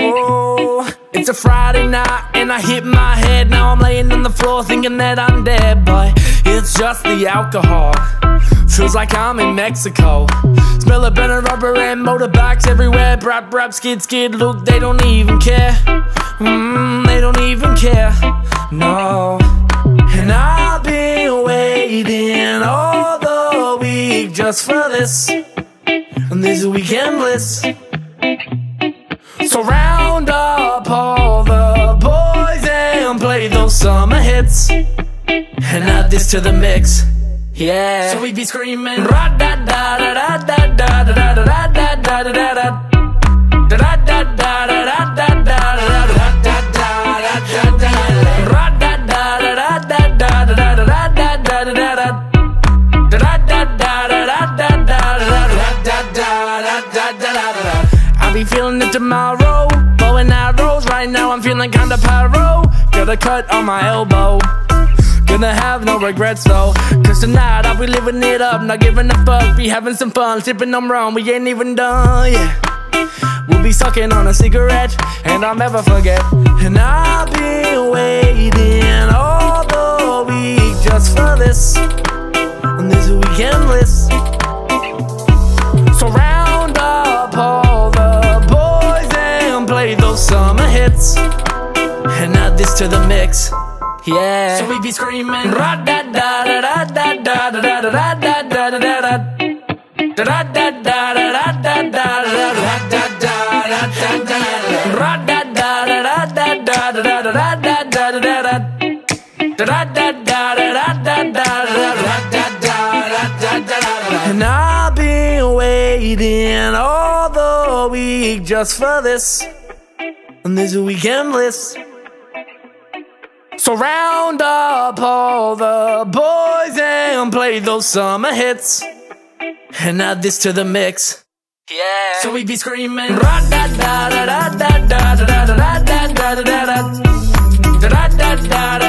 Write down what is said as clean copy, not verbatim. Oh, it's a Friday night and I hit my head. Now I'm laying on the floor thinking that I'm dead, but it's just the alcohol. Feels like I'm in Mexico. Smell of burning rubber and motorbikes everywhere. Brap, brap, skid, skid, look, they don't even care. They don't even care, no. And I've been waiting all the week just for this, and this weekend bliss. So round up all the boys and play those summer hits, and add this to the mix. Yeah. So we be screaming ra da da da da da da da da da da da da da da. I'll be feeling it tomorrow, blowing out rolls. Right now I'm feeling kinda pyro. Got a cut on my elbow. Gonna have no regrets though, cause tonight I'll be living it up, not giving a fuck. Be having some fun, sipping on rum, we ain't even done, yeah. We'll be sucking on a cigarette, and I'll never forget. And I'll be waiting all the week just for this, and this weekend list. So round up all the boys and play those summer hits, and add this to the mix. Yeah. So we be screaming ra da da da da da da da da da da da da da da. Ra da da da da da da da. And I've been waiting all the week just for this, and this weekend bliss. So round up all the boys and play those summer hits, and add this to the mix. Yeah. So we be screaming ra da da da da da da da da da da da da da da da da